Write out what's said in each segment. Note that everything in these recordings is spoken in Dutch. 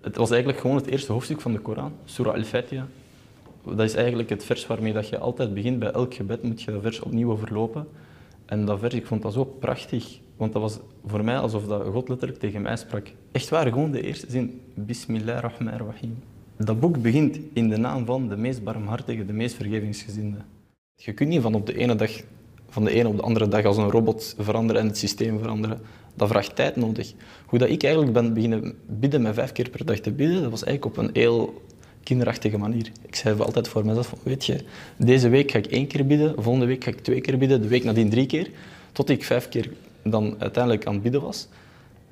Het was eigenlijk gewoon het eerste hoofdstuk van de Koran, Surah al-Fatiha. Dat is eigenlijk het vers waarmee dat je altijd begint. Bij elk gebed moet je dat vers opnieuw overlopen. En dat vers, ik vond dat zo prachtig. Want dat was voor mij alsof dat God letterlijk tegen mij sprak. Echt waar, gewoon de eerste zin. Bismillahir-Rahmanir-Rahim. Dat boek begint in de naam van de meest barmhartige, de meest vergevingsgezinde. Je kunt niet van de ene op de andere dag als een robot veranderen en het systeem veranderen. Dat vraagt tijd nodig. Hoe dat ik eigenlijk ben beginnen bidden, met 5 keer per dag te bidden, dat was eigenlijk op een heel kinderachtige manier. Ik zei altijd voor mezelf van, weet je, deze week ga ik 1 keer bidden, volgende week ga ik 2 keer bidden, de week nadien 3 keer, tot ik 5 keer dan uiteindelijk aan het bidden was.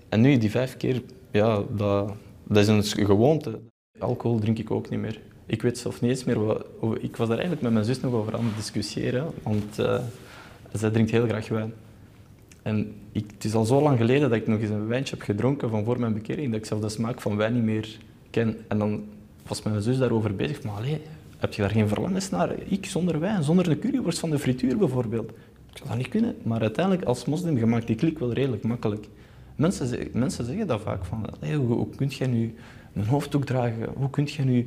En nu die 5 keer, ja, dat is een gewoonte. Alcohol drink ik ook niet meer. Ik weet zelf niet eens meer, ik was daar eigenlijk met mijn zus nog over aan het discussiëren, want zij drinkt heel graag wijn. En het is al zo lang geleden dat ik nog eens een wijntje heb gedronken van voor mijn bekering, dat ik zelf de smaak van wijn niet meer ken. En dan was mijn zus daarover bezig, maar allee, heb je daar geen verlangens naar? Ik zonder wijn, zonder een curryworst van de frituur bijvoorbeeld. Ik zou dat niet kunnen, maar uiteindelijk als moslim, je maakt die klik wel redelijk makkelijk. Mensen zeggen dat vaak, van allee, hoe kun jij nu een hoofddoek dragen, hoe kun jij nu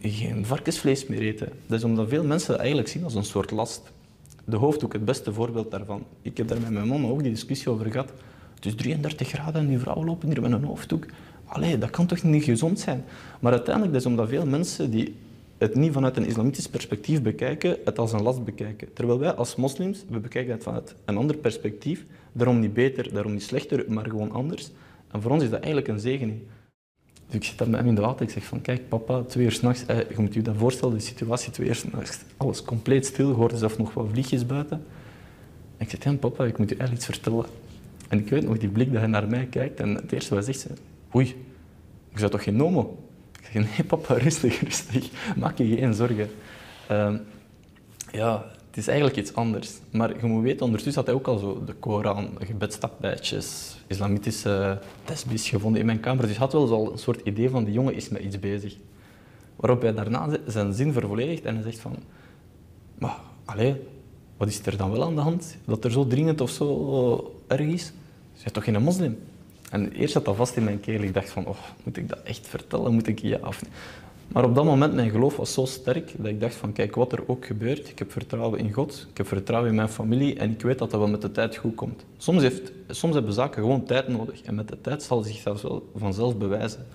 geen varkensvlees meer eten? Dat is omdat veel mensen dat eigenlijk zien als een soort last. De hoofddoek, het beste voorbeeld daarvan. Ik heb daar met mijn mama ook die discussie over gehad. Het is 33 graden en die vrouwen lopen hier met een hoofddoek. Allee, dat kan toch niet gezond zijn? Maar uiteindelijk, dat is omdat veel mensen die het niet vanuit een islamitisch perspectief bekijken, het als een last bekijken. Terwijl wij als moslims, we bekijken het vanuit een ander perspectief. Daarom niet beter, daarom niet slechter, maar gewoon anders. En voor ons is dat eigenlijk een zegening. Dus ik zit daar met hem in de auto, ik zeg van, kijk papa, 2 uur s'nachts, je moet je dat voorstellen, de situatie 2 uur s'nachts, alles compleet stil, je hoorde zelf nog wat vliegjes buiten. En ik zeg, ja papa, ik moet je eigenlijk iets vertellen. En ik weet nog die blik dat hij naar mij kijkt en het eerste wat hij zegt, oei, ik zou toch geen homo? Ik zeg, nee papa, rustig, rustig, maak je geen zorgen. Ja, het is eigenlijk iets anders. Maar je moet weten, ondertussen had hij ook al zo de Koran, gebedstapijtjes, islamitische tesbis gevonden in mijn kamer. Dus hij had wel zo'n soort idee van, die jongen is met iets bezig. Waarop hij daarna zijn zin vervolledigt en hij zegt van, maar allee, wat is er dan wel aan de hand? Dat er zo dringend of zo erg is? Je bent toch geen moslim? En eerst zat dat vast in mijn keel. Ik dacht van, oh, moet ik dat echt vertellen? Moet ik ja of nee? Maar op dat moment, mijn geloof was zo sterk dat ik dacht van, kijk, wat er ook gebeurt, ik heb vertrouwen in God, ik heb vertrouwen in mijn familie en ik weet dat dat wel met de tijd goed komt. Soms hebben zaken gewoon tijd nodig en met de tijd zal zich dat wel vanzelf bewijzen.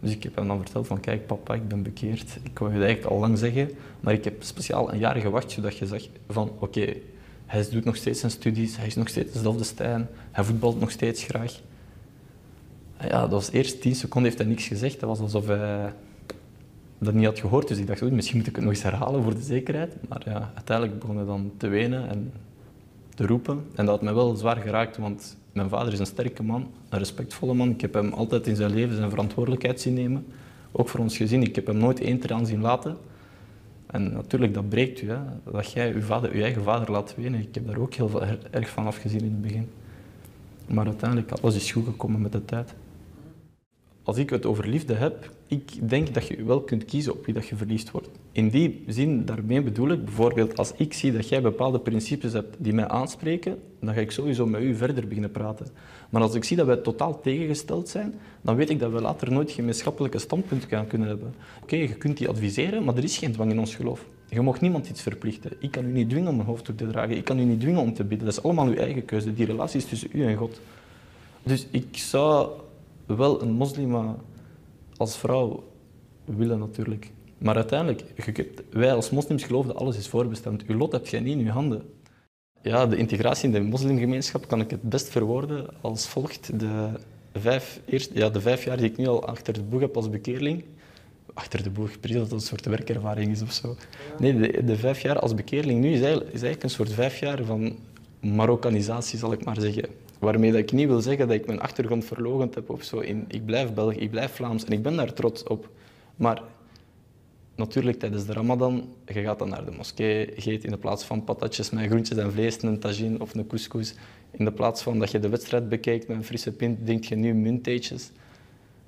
Dus ik heb hem dan verteld van, kijk papa, ik ben bekeerd, ik wou je dat eigenlijk al lang zeggen, maar ik heb speciaal een jaar gewacht zodat je zegt van, oké, hij doet nog steeds zijn studies, hij is nog steeds dezelfde Stijn, hij voetbalt nog steeds graag. En ja, dat was eerst 10 seconden heeft hij niks gezegd, dat was alsof hij dat niet had gehoord, dus ik dacht, misschien moet ik het nog eens herhalen voor de zekerheid. Maar ja, uiteindelijk begon hij dan te wenen en te roepen. En dat had mij wel zwaar geraakt, want mijn vader is een sterke man, een respectvolle man. Ik heb hem altijd in zijn leven zijn verantwoordelijkheid zien nemen. Ook voor ons gezin, ik heb hem nooit 1 traan zien laten. En natuurlijk, dat breekt u, hè? Dat jij je eigen vader laat wenen. Ik heb daar ook heel erg van afgezien in het begin. Maar uiteindelijk, alles is goed gekomen met de tijd. Als ik het over liefde heb, ik denk dat je wel kunt kiezen op wie dat je verliefd wordt. In die zin, daarmee bedoel ik bijvoorbeeld, als ik zie dat jij bepaalde principes hebt die mij aanspreken, dan ga ik sowieso met u verder beginnen praten. Maar als ik zie dat wij totaal tegengesteld zijn, dan weet ik dat we later nooit gemeenschappelijke standpunten gaan kunnen hebben. Oké, je kunt die adviseren, maar er is geen dwang in ons geloof. Je mag niemand iets verplichten. Ik kan u niet dwingen om een hoofddoek te dragen, ik kan u niet dwingen om te bidden. Dat is allemaal uw eigen keuze. Die relatie is tussen u en God. Dus ik zou wel een moslima als vrouw willen natuurlijk. Maar uiteindelijk, wij als moslims geloven dat alles is voorbestemd. Uw lot hebt jij niet in uw handen. Ja, de integratie in de moslimgemeenschap kan ik het best verwoorden als volgt. De vijf jaar die ik nu al achter de boeg heb als bekeerling. Achter de boeg, precies dat dat een soort werkervaring is of zo. Nee, de 5 jaar als bekeerling nu is eigenlijk een soort 5 jaar van Marokkanisatie, zal ik maar zeggen. Waarmee dat ik niet wil zeggen dat ik mijn achtergrond verloochend heb of zo. Ik blijf Belg, ik blijf Vlaams en ik ben daar trots op. Maar natuurlijk tijdens de Ramadan, je gaat dan naar de moskee, je eet in de plaats van patatjes met groentjes en vlees, een tagine of een couscous. In de plaats van dat je de wedstrijd bekijkt met een frisse pint, denk je nu munteetjes.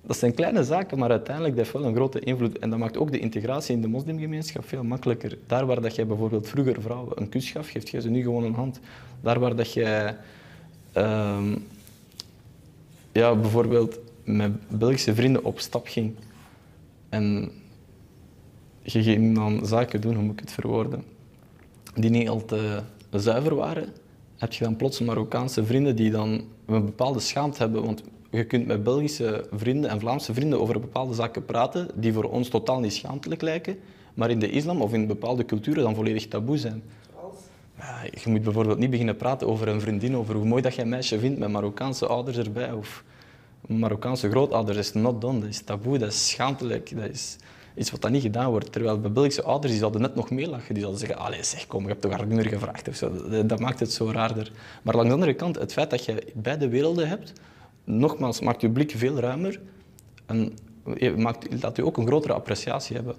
Dat zijn kleine zaken, maar uiteindelijk dat heeft wel een grote invloed. En dat maakt ook de integratie in de moslimgemeenschap veel makkelijker. Daar waar dat jij bijvoorbeeld vroeger vrouwen een kus gaf, geeft jij ze nu gewoon een hand. Daar waar dat jij bijvoorbeeld met Belgische vrienden op stap ging. En je ging dan zaken doen, hoe moet ik het verwoorden, die niet al te zuiver waren. Heb je dan plots Marokkaanse vrienden die dan een bepaalde schaamte hebben. Want je kunt met Belgische vrienden en Vlaamse vrienden over bepaalde zaken praten die voor ons totaal niet schaamtelijk lijken, maar in de islam of in bepaalde culturen dan volledig taboe zijn. Je moet bijvoorbeeld niet beginnen praten over een vriendin, over hoe mooi dat je een meisje vindt met Marokkaanse ouders erbij of Marokkaanse grootouders. Dat is not done, dat is taboe, dat is schaamtelijk, dat is iets wat dan niet gedaan wordt. Terwijl bij Belgische ouders die zouden net nog meelachen, die zouden zeggen, allee zeg kom, je hebt toch haar nummer gevraagd of zo. Dat maakt het zo raarder. Maar langs de andere kant, het feit dat je beide werelden hebt, nogmaals, maakt je blik veel ruimer en laat je ook een grotere appreciatie hebben.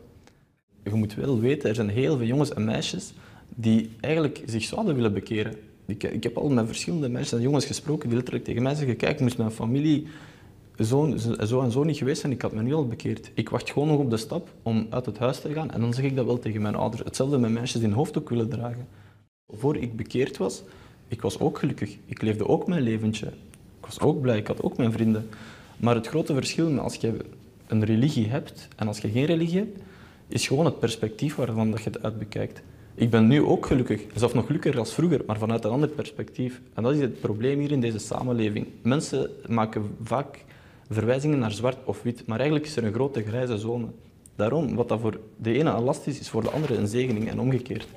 Je moet wel weten, er zijn heel veel jongens en meisjes die eigenlijk zich zouden willen bekeren. Ik heb al met verschillende meisjes en jongens gesproken die letterlijk tegen mij zeggen, kijk, ik moest mijn familie zo en zo niet geweest zijn, ik had me nu al bekeerd. Ik wacht gewoon nog op de stap om uit het huis te gaan en dan zeg ik dat wel tegen mijn ouders. Hetzelfde met meisjes die een hoofddoek willen dragen. Voor ik bekeerd was, ik was ook gelukkig. Ik leefde ook mijn leventje. Ik was ook blij, ik had ook mijn vrienden. Maar het grote verschil als je een religie hebt en als je geen religie hebt, is gewoon het perspectief waarvan je het uit bekijkt. Ik ben nu ook gelukkig, zelfs nog gelukkiger als vroeger, maar vanuit een ander perspectief. En dat is het probleem hier in deze samenleving. Mensen maken vaak verwijzingen naar zwart of wit, maar eigenlijk is er een grote grijze zone. Daarom, wat dat voor de ene een last is, is voor de andere een zegening en omgekeerd.